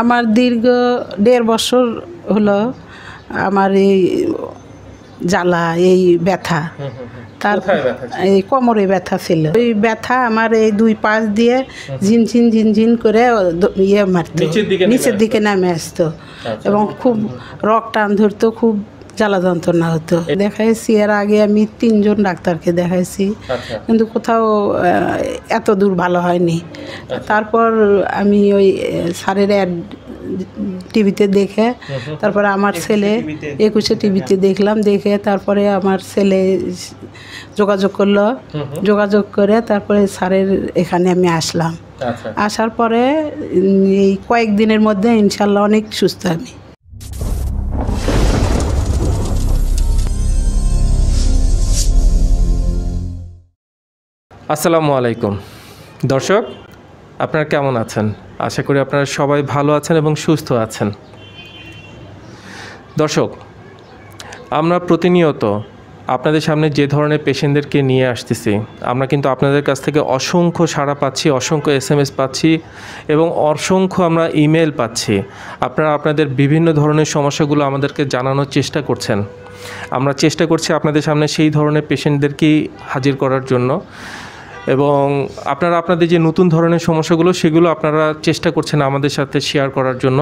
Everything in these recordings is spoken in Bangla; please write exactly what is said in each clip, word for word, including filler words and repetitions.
আমার দীর্ঘ দেড় বছর হলো আমার এই জ্বালা এই ব্যথা তার এই কোমরে ব্যথা ছিল ওই ব্যথা আমার এই দুই পাশ দিয়ে ঝিনঝিন ঝিনঝিন করে ইয়ে মারতো নিচের দিকে নামে আসতো এবং খুব রক টান ধরতো খুব জ্বালা যন্ত্রণা হতো দেখাইছি এর আগে আমি তিনজন ডাক্তারকে দেখাইছি কিন্তু কোথাও এত দূর ভালো হয়নি তারপর আমি ওই সারের অ্যাড টিভিতে দেখে তারপরে আমার ছেলে একুশে টিভিতে দেখলাম দেখে তারপরে আমার ছেলে যোগাযোগ করলো যোগাযোগ করে তারপরে স্যারের এখানে আমি আসলাম আসার পরে এই কয়েকদিনের মধ্যে ইনশাল্লাহ অনেক সুস্থ আমি। আসসালামু আলাইকুম দর্শক, আপনারা কেমন আছেন? আশা করি আপনারা সবাই ভালো আছেন এবং সুস্থ আছেন। দর্শক, আমরা প্রতিনিয়ত আপনাদের সামনে যে ধরনের পেশেন্টদেরকে নিয়ে আসতেছি আমরা কিন্তু আপনাদের কাছ থেকে অসংখ্য সাড়া পাচ্ছি, অসংখ্য এস এম এস পাচ্ছি এবং অসংখ্য আমরা ইমেল পাচ্ছি। আপনারা আপনাদের বিভিন্ন ধরনের সমস্যাগুলো আমাদেরকে জানানোর চেষ্টা করছেন। আমরা চেষ্টা করছি আপনাদের সামনে সেই ধরনের পেশেন্টদেরকেই হাজির করার জন্য এবং আপনারা আপনাদের যে নতুন ধরনের সমস্যাগুলো সেগুলো আপনারা চেষ্টা করছেন আমাদের সাথে শেয়ার করার জন্য।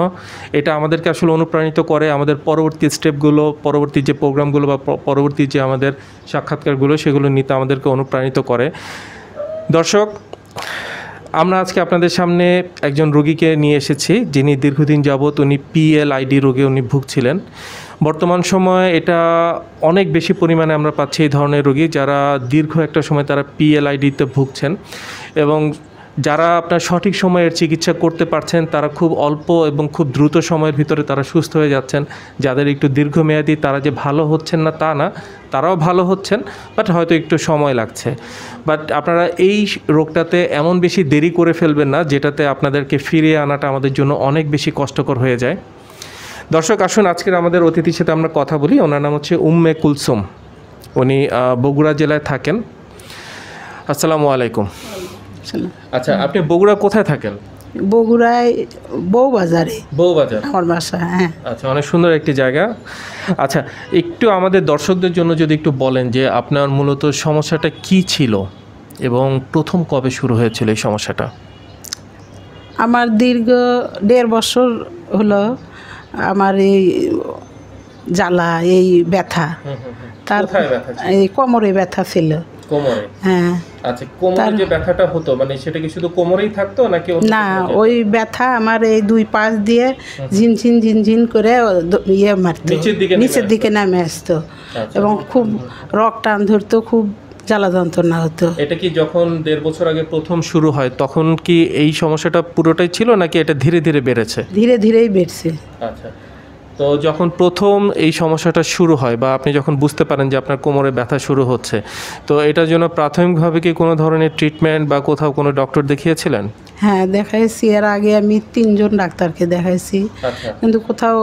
এটা আমাদেরকে আসলে অনুপ্রাণিত করে আমাদের পরবর্তী স্টেপগুলো, পরবর্তী যে প্রোগ্রামগুলো বা পরবর্তী যে আমাদের সাক্ষাৎকারগুলো সেগুলো নিতে আমাদেরকে অনুপ্রাণিত করে। দর্শক, আমরা আজকে আপনাদের সামনে একজন রোগীকে নিয়ে এসেছি যিনি দীর্ঘদিন যাবৎ উনি পিএলআইডি রোগে উনি ভুগছিলেন। বর্তমান সময়ে এটা অনেক বেশি পরিমাণে আমরা পাচ্ছি এই ধরনের রোগী যারা দীর্ঘ একটা সময় তারা পিএলআইডিতে ভুগছেন এবং যারা আপনার সঠিক সময়ের চিকিৎসা করতে পারছেন তারা খুব অল্প এবং খুব দ্রুত সময়ের ভিতরে তারা সুস্থ হয়ে যাচ্ছেন। যাদের একটু দীর্ঘমেয়াদী তারা যে ভালো হচ্ছেন না তা না, তারাও ভালো হচ্ছেন, বাট হয়তো একটু সময় লাগছে। বাট আপনারা এই রোগটাতে এমন বেশি দেরি করে ফেলবেন না যেটাতে আপনাদেরকে ফিরিয়ে আনাটা আমাদের জন্য অনেক বেশি কষ্টকর হয়ে যায়। দর্শক, আসুন আজকের আমাদের অতিথির সাথে আমরা কথা বলি। ওনার নাম হচ্ছে উম্মে কুলসুম, উনি বগুড়া জেলায় থাকেন। আসসালামু আলাইকুম। আচ্ছা, আপনি বগুড়া কোথায় থাকেন? বগুড়ায় বউবাজারে। বউবাজার আমার বাসা। হ্যাঁ, আচ্ছা, অনেক সুন্দর একটি জায়গা। আচ্ছা, একটু আমাদের দর্শকদের জন্য যদি একটু বলেন যে আপনার মূলত সমস্যাটা কি ছিল এবং প্রথম কবে শুরু হয়েছিল এই সমস্যাটা? আমার দীর্ঘ দেড় বছর হলো আমার এই জ্বালা এই ব্যথা তার এই কোমরে ব্যথা ছিল। কোমরে? হ্যাঁ। আচ্ছা, কোমরে যে ব্যথাটা হতো মানে সেটা কি শুধু কোমরেই থাকতো নাকি? না, ওই ব্যথা আমার এই দুই পাশ দিয়ে ঝিনঝিন ঝিনঝিন করে ইয়ে মারতো নিচের দিকে নামে আসতো এবং খুব রক টান ধরতো খুব জ্বালা যন্ত্রণা হতো। এটা কি যখন দেড় বছর আগে প্রথম শুরু হয় তখন কি এই সমস্যাটা পুরোটাই ছিল নাকি এটা ধীরে ধীরে বেড়েছে? ধীরে ধীরেই বেড়েছে। আচ্ছা, তো যখন প্রথম এই সমস্যাটা শুরু হয় বা আপনি যখন বুঝতে পারেন যে আপনার কোমরে ব্যথা শুরু হচ্ছে, তো এটার জন্য প্রাথমিকভাবে কি কোনো ধরনের ট্রিটমেন্ট বা কোথাও কোনো ডক্টর দেখিয়েছিলেন? হ্যাঁ, দেখাইছি এর আগে আমি তিনজন ডাক্তারকে দেখাইছি কিন্তু কোথাও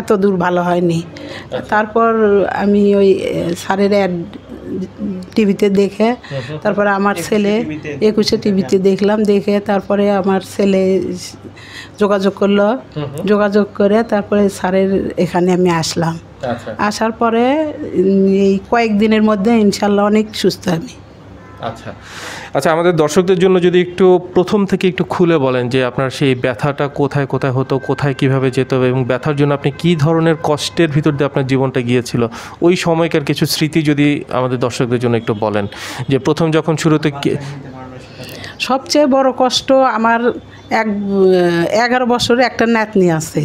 এত দূর ভালো হয়নি। তারপর আমি ওই স্যারের অ্যাড টিভিতে দেখে তারপরে আমার ছেলে একুশে টিভিতে দেখলাম দেখে তারপরে আমার ছেলে যোগাযোগ করলো যোগাযোগ করে তারপরে স্যারের এখানে আমি আসলাম আসার পরে এই কয়েকদিনের মধ্যে ইনশাল্লাহ অনেক সুস্থ আমি। আচ্ছা, আচ্ছা, আমাদের দর্শকদের জন্য যদি একটু প্রথম থেকে একটু খুলে বলেন যে আপনার সেই ব্যথাটা কোথায় কোথায় হতো, কোথায় কিভাবে যেত এবং ব্যথার জন্য আপনি কি ধরনের কষ্টের ভিতর দিয়ে আপনার জীবনটা গিয়েছিল, ওই সময়কার কিছু স্মৃতি যদি আমাদের দর্শকদের জন্য একটু বলেন যে প্রথম যখন শুরুতে। সবচেয়ে বড় কষ্ট আমার এক এগারো বছরের একটা নাতনি আছে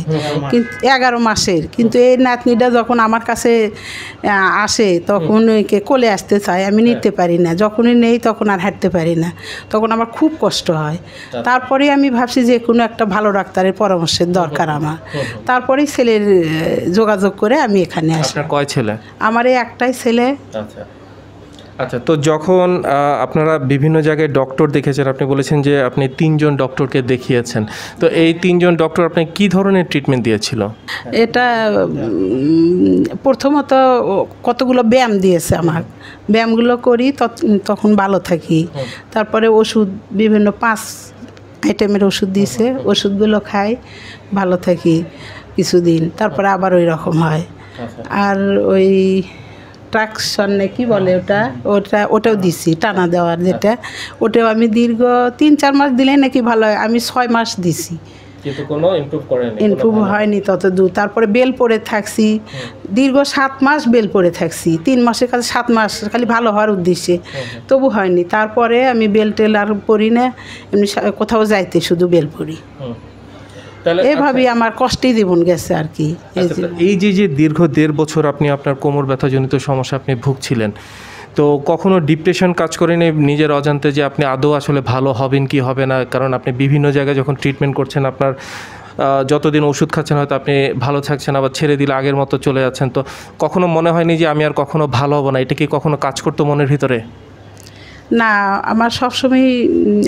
কিন্তু এগারো মাসের কিন্তু এই নাতনিটা যখন আমার কাছে আসে তখন ওইকে কোলে আসতে চায়, আমি নিতে পারি না, যখনই নেই তখন আর হাঁটতে পারি না, তখন আমার খুব কষ্ট হয়। তারপরে আমি ভাবছি যে কোনো একটা ভালো ডাক্তারের পরামর্শের দরকার আমার। তারপরেই ছেলের যোগাযোগ করে আমি এখানে আসি। কয় ছেলে? আমার এই একটাই ছেলে। আচ্ছা, আচ্ছা, তো যখন আপনারা বিভিন্ন জায়গায় ডক্টর দেখেছেন, আপনি বলেছেন যে আপনি তিনজন ডক্টরকে দেখিয়েছেন, তো এই তিনজন ডক্টর আপনি কি ধরনের ট্রিটমেন্ট দিয়েছিল? এটা প্রথমত কতগুলো ব্যায়াম দিয়েছে, আমার ব্যায়ামগুলো করি তখন ভালো থাকি। তারপরে ওষুধ বিভিন্ন পাঁচ आइटेमेर ओषुध दिए ओषुधगुलो खाई भालो थाकी किछुदिन तारपरे आबार ओई रकम हय आर ओई ट्राक्शन ना कि बोले ओटा ओटा ओटाओ दिसी टाना देवार जेटा ओटाओ आमी दीर्घ तीन चार मास दिलेई नाकि भालो हय आमी छय मास दिसी किन्तु कोनो इम्प्रूव करेनी इम्प्रूव हयनि तत दूर तारपरे बेल पड़े थाकसी दीर्घ सात मास बेल पड़े थाकसी तीन मासेर काछे सात मास खाली भालो हर उद्देश्य तबु हयनि तारपरे आमी बेल टेल आर परि ना एमनि कोथाओ जाइते शुधु बेल परि दीर्घ देड़ बछर कोमर व्यथा जनित समस्या भुगछिलेन तो कखनो डिप्रेशन काज करेनि निजेर अजान्ते जे आपनि आदौ आसले भालो हबेन कि हबे ना कारण आपनि विभिन्न जायगाय जखन ट्रिटमेंट करछेन आपनार যত দিন ওষুধ খাচ্ছেন হয়তো আপনি ভালো থাকছেন আবার ছেড়ে দিলে আগের মতো চলে যাচ্ছেন তো কখনো মনে হয়নি যে আমি আর কখনো ভালো হব না এটা কি কখনো কাজ করতে মনের ভিতরে না আমার সব সময়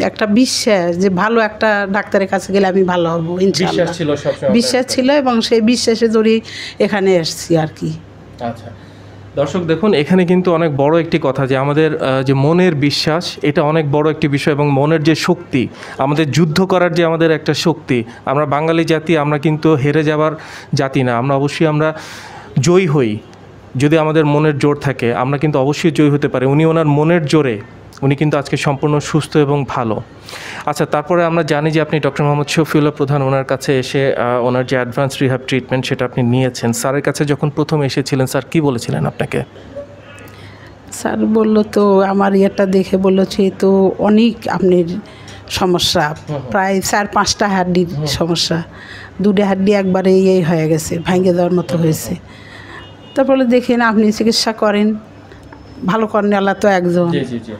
একটা বিশ্বাস যে ভালো একটা ডাক্তারের কাছে গেলে আমি ভালো হব ইনশাআল্লাহ বিশ্বাস ছিল সব সময় বিশ্বাস ছিল এবং সেই বিশ্বাসে জড়িয়ে এখানে এসেছি আর কি আচ্ছা दर्शक देखो एखे क्योंकि अनेक बड़ो एक कथा जो जो मन विश्वास ये अनेक बड़ो एक विषय और मन जो शक्ति युद्ध करार एक शक्ति बांगाली जाति क्योंकि हेरे जावर जाति ना अवश्य जयी हई जो मन जोर थे क्योंकि अवश्य जयी होते उन्नी उनार मन जोरे उन्नी क्योंकि आज के सम्पूर्ण सुस्थ और भलो अच्छा तरह जानी जो अपनी डॉक्टर मोहम्मद शफिउल्लाह प्रधान ओनार काছে এসে ওনার যে অ্যাডভান্স রিহ্যাব ট্রিটমেন্ট সেটা আপনি নিয়েছেন স্যারের কাছে যখন প্রথম এসেছিলেন স্যার কি বলেছিলেন আপনাকে স্যার বলল তো আমার এটা দেখে বলল যে তো অনেক আপনার সমস্যা প্রায় চার পাঁচটা হাড়ির সমস্যা দুটো হাড়ি একবারে এই হয়ে গেছে ভেঙে যাওয়ার মতো হয়েছে তারপরে দেখেন আপনি চিকিৎসা করেন ভালো করেন আল্লাহ তো একজন জি জি জি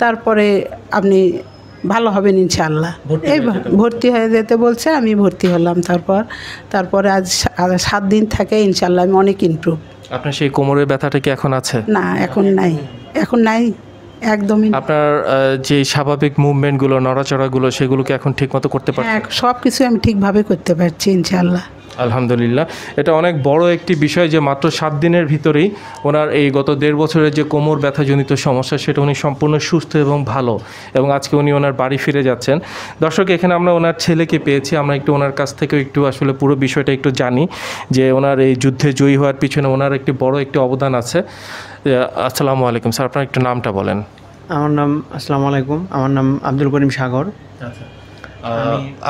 তারপরে আপনি ভালো হবেন ইনশাআল্লাহ এই ভর্তি হয়ে যেতে বলছে আমি ভর্তি হলাম তারপর তারপর আজ সাত দিন থেকে ইনশাআল্লাহ আমি অনেক ইমপ্রুভ আপনার সেই কোমরের ব্যথাটা কি এখন আছে না এখন নাই এখন নাই একদমই আপনার যে স্বাভাবিক মুভমেন্ট গুলো নড়াচড়া গুলো সেগুলো কি এখন ঠিকমতো করতে পারছেন হ্যাঁ সবকিছু আমি ঠিকভাবে করতে পারছি ইনশাআল্লাহ আলহামদুলিল্লাহ এটা অনেক বড় একটি বিষয় যে মাত্র সাত দিনের ভিতরেই ওনার এই গত দেড় বছরের যে কোমর ব্যথাজনিত সমস্যা সেটা উনি সম্পূর্ণ সুস্থ এবং ভালো এবং আজকে উনি ওনার বাড়ি ফিরে যাচ্ছেন দর্শক এখানে আমরা ওনার ছেলেকে পেয়েছি আমরা একটু ওনার কাছ থেকে একটু আসলে পুরো বিষয়টা একটু জানি যে ওনার এই যুদ্ধে জয়ী হওয়ার পিছনে ওনার একটি বড় একটি অবদান আছে আসসালামু আলাইকুম স্যার আপনার একটু নামটা বলেন আমার নাম আসসালামু আলাইকুম আমার নাম আব্দুল করিম সাগর আচ্ছা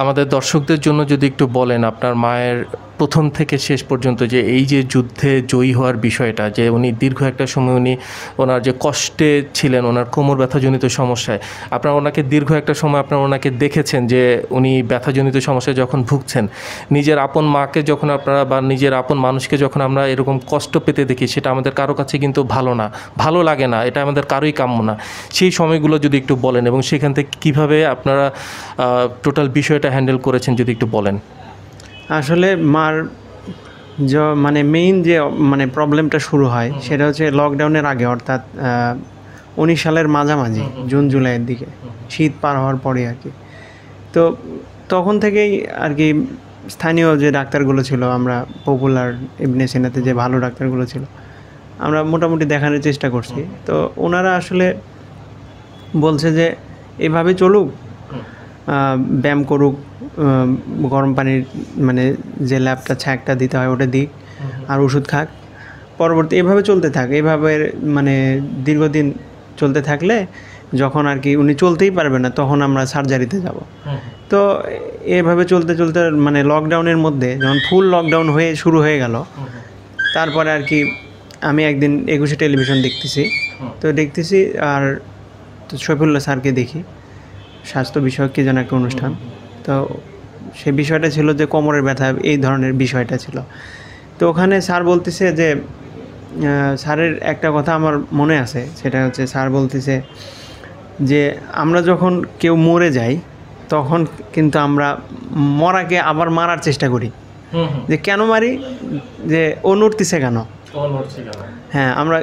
আমাদের দর্শকদের জন্য যদি একটু বলেন আপনার মায়ের প্রথম থেকে শেষ পর্যন্ত যে এই যে যুদ্ধে জয়ী হওয়ার বিষয়টা যে উনি দীর্ঘ একটা সময় উনি ওনার যে কষ্টে ছিলেন ওনার কোমর ব্যথাজনিত সমস্যায় আপনারা ওনাকে দীর্ঘ একটা সময় আপনারা ওনাকে দেখেছেন যে উনি ব্যথাজনিত সমস্যায় যখন ভুগছেন নিজের আপন মাকে যখন আপনারা বা নিজের আপন মানুষকে যখন আমরা এরকম কষ্ট পেতে দেখি সেটা আমাদের কারো কাছে কিন্তু ভালো না ভালো লাগে না এটা আমাদের কারোই কাম্য না সেই সময়গুলো যদি একটু বলেন এবং সেখান থেকে কীভাবে আপনারা টোটাল বিষয়টা হ্যান্ডেল করেছেন যদি একটু বলেন আসলে মার যে মানে মেইন যে মানে প্রবলেমটা শুরু হয় সেটা হচ্ছে লকডাউনের আগে অর্থাৎ উনিশ সালের মাঝামাঝি জুন জুলাইয়ের দিকে শীত পার হওয়ার পরে আর কি তো তখন থেকেই আর কি স্থানীয় যে ডাক্তারগুলো ছিল আমরা পপুলার ইবনে সিনাতে যে ভালো ডাক্তারগুলো ছিল আমরা মোটামুটি দেখানোর চেষ্টা করছি তো ওনারা আসলে বলছে যে এভাবে চলুক ব্যায়াম করুক গরম পানির মানে যে ল্যাবটা ছ্যাঁকটা দিতে হয় ওটা দিক আর ওষুধ খাক পরবর্তী এভাবে চলতে থাকে এভাবে মানে দীর্ঘদিন চলতে থাকলে যখন আর কি উনি চলতেই পারবে না তখন আমরা সার্জারিতে যাব তো এভাবে চলতে চলতে মানে লকডাউনের মধ্যে যখন ফুল লকডাউন হয়ে শুরু হয়ে গেল তারপরে আর কি আমি একদিন একুশে টেলিভিশন দেখতেছি তো দেখতেছি আর শফিউল্লাহ স্যারকে দেখি স্বাস্থ্য বিষয়ক কি যেন একটা অনুষ্ঠান তো সেই বিষয়টা ছিল যে কোমরের ব্যথা এই ধরনের বিষয়টা ছিল তো ওখানে স্যার বলতেছে যে স্যারের একটা কথা আমার মনে আছে সেটা হচ্ছে স্যার বলতেছে যে আমরা যখন কেউ মরে যাই তখন কিন্তু আমরা মরাকে আবার মারার চেষ্টা করি যে কেন মারি যে ও নড়তেছে কেন হ্যাঁ আমরা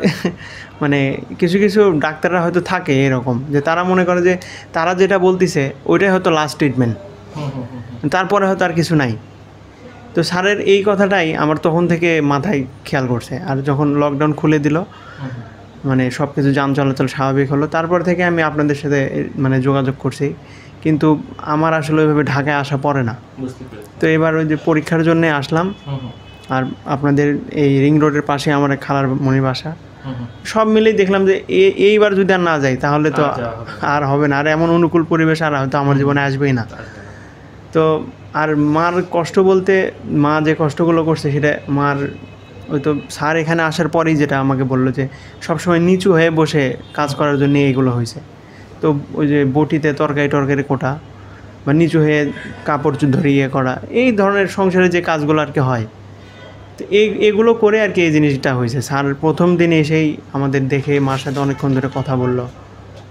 মানে কিছু কিছু ডাক্তাররা হয়তো থাকে এরকম যে তারা মনে করে যে তারা যেটা বলতেছে ওইটাই হয়তো লাস্ট ট্রিটমেন্ট তারপরে হয়তো আর কিছু নাই তো স্যারের এই কথাটাই আমার তখন থেকে মাথায় খেয়াল করছে আর যখন লকডাউন খুলে দিল মানে সব কিছু যান চলাচল স্বাভাবিক হলো তারপর থেকে আমি আপনাদের সাথে মানে যোগাযোগ করছি কিন্তু আমার আসলে ওইভাবে ঢাকায় আসা পড়ে না। তো এবার ওই যে পরীক্ষার জন্য আসলাম, আর আপনাদের এই রিং রোডের পাশে আমার খালার মনি বাসা। সব মিলেই দেখলাম যে এইবার যদি আর না যাই তাহলে তো আর হবে না, আর এমন অনুকূল পরিবেশ আর হয়তো আমার জীবনে আসবেই না। তো আর মার কষ্ট বলতে মা যে কষ্টগুলো করছে সেটা মার ওই তো স্যার এখানে আসার পরেই যেটা আমাকে বললো যে সবসময় নিচু হয়ে বসে কাজ করার জন্য এইগুলো হয়েছে। তো ওই যে বটিতে তরকারি টরকারি কোটা বা নিচু হয়ে কাপড় ধরে ইয়ে করা, এই ধরনের সংসারে যে কাজগুলো আর কি হয়, তো এই এগুলো করে আর কি এই জিনিসটা হয়েছে। স্যার প্রথম দিন এসেই আমাদের দেখে মার সাথে অনেকক্ষণ ধরে কথা বললো,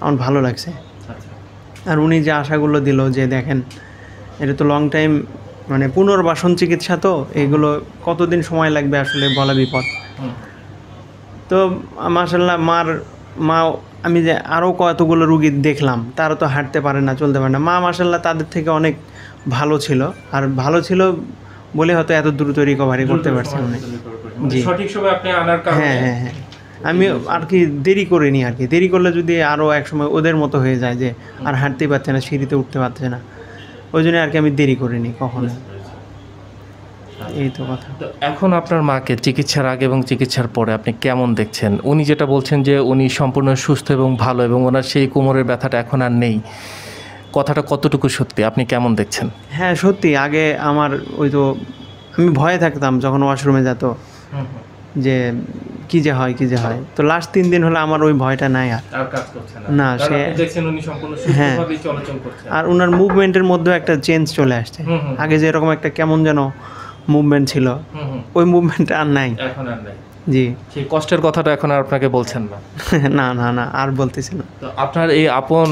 আমার ভালো লাগছে। আর উনি যে আশাগুলো দিল যে দেখেন এটা তো লং টাইম, মানে পুনর্বাসন চিকিৎসা, তো এগুলো কতদিন সময় লাগবে আসলে বলা বিপদ। তো মাশাআল্লাহ মার মা, আমি যে আরও কতগুলো রুগী দেখলাম তারা তো হাঁটতে পারে না, চলতে পারে না, মা মাশাআল্লাহ তাদের থেকে অনেক ভালো ছিল। আর ভালো ছিল বলে হয়তো এত দ্রুত রিকভারি করতে পারছে। জি সঠিক সময় আপনি আনার কারণে। হ্যাঁ হ্যাঁ হ্যাঁ, আমি আর কি দেরি করিনি আর কি। দেরি করলে যদি আরও এক সময় ওদের মতো হয়ে যায় যে আর হাঁটতেই পারছে না, সিঁড়িতে উঠতে পারছে না, ওই জন্য আর কি আমি দেরি করিনি কখনো। এই তো কথা। এখন আপনার মাকে চিকিৎসার আগে এবং চিকিৎসার পরে আপনি কেমন দেখছেন? উনি যেটা বলছেন যে উনি সম্পূর্ণ সুস্থ এবং ভালো, এবং ওনার সেই কোমরের ব্যথাটা এখন আর নেই, কথাটা কতটুকু সত্যি? আপনি কেমন দেখছেন? হ্যাঁ সত্যি। আগে আমার ওই তো আমি ভয়ে থাকতাম যখন ওয়াশরুমে যেত যে কি যে হয় কি যে হয়। তো লাস্ট তিন দিন হলো আমার ওই ভয়টা নাই আর না। সে হ্যাঁ, আর ওনার মুভমেন্টের মধ্যেও একটা চেঞ্জ চলে আসছে। আগে যেরকম একটা কেমন যেন মুভমেন্ট ছিল, ওই মুভমেন্টটা আর নাই এখন আর নাই। জি সেই কষ্টের কথাটা এখন আর আপনাকে বলছেন না? না না না, আর বলতেছি না। তো আপনার এই আপন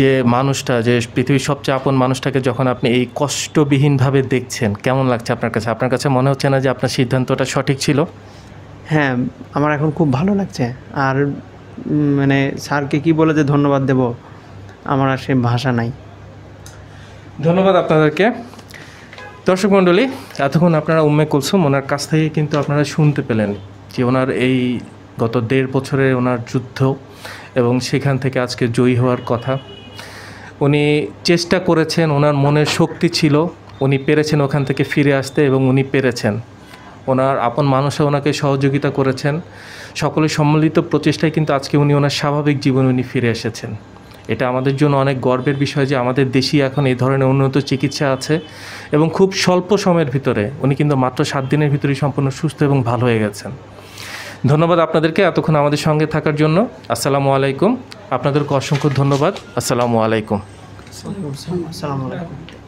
যে মানুষটা, যে পৃথিবীর সবচেয়ে আপন মানুষটাকে যখন আপনি এই কষ্টবিহীনভাবে দেখছেন, কেমন লাগছে আপনার কাছে? আপনার কাছে মনে হচ্ছে না যে আপনার সিদ্ধান্তটা সঠিক ছিল? হ্যাঁ, আমার এখন খুব ভালো লাগছে। আর মানে স্যারকে কি বলে যে ধন্যবাদ দেব, আমার আর সে ভাষা নাই। ধন্যবাদ আপনাদেরকে। দর্শক মণ্ডলী, এতক্ষণ আপনারা উম্মে কুলসুম ওনার কাছ থেকে কিন্তু আপনারা শুনতে পেলেন যে ওনার এই গত দেড় বছরের ওনার যুদ্ধ এবং সেখান থেকে আজকে জয়ী হওয়ার কথা। উনি চেষ্টা করেছেন, ওনার মনের শক্তি ছিল, উনি পেরেছেন ওখান থেকে ফিরে আসতে, এবং উনি পেরেছেন। ওনার আপন মানুষে ওনাকে সহযোগিতা করেছেন। সকলের সম্মিলিত প্রচেষ্টায় কিন্তু আজকে উনি ওনার স্বাভাবিক জীবনে উনি ফিরে এসেছেন। এটা আমাদের জন্য অনেক গর্বের বিষয় যে আমাদের দেশেই এখন এই ধরনের উন্নত চিকিৎসা আছে, এবং খুব স্বল্প সময়ের ভিতরে উনি কিন্তু মাত্র সাত দিনের ভিতরেই সম্পূর্ণ সুস্থ এবং ভালো হয়ে গেছেন। ধন্যবাদ আপনাদেরকে এতক্ষণ আমাদের সঙ্গে থাকার জন্য। আসসালামু আলাইকুম। আপনাদেরকে অসংখ্য ধন্যবাদ। আসসালামু আলাইকুম। আসসালামু আলাইকুম।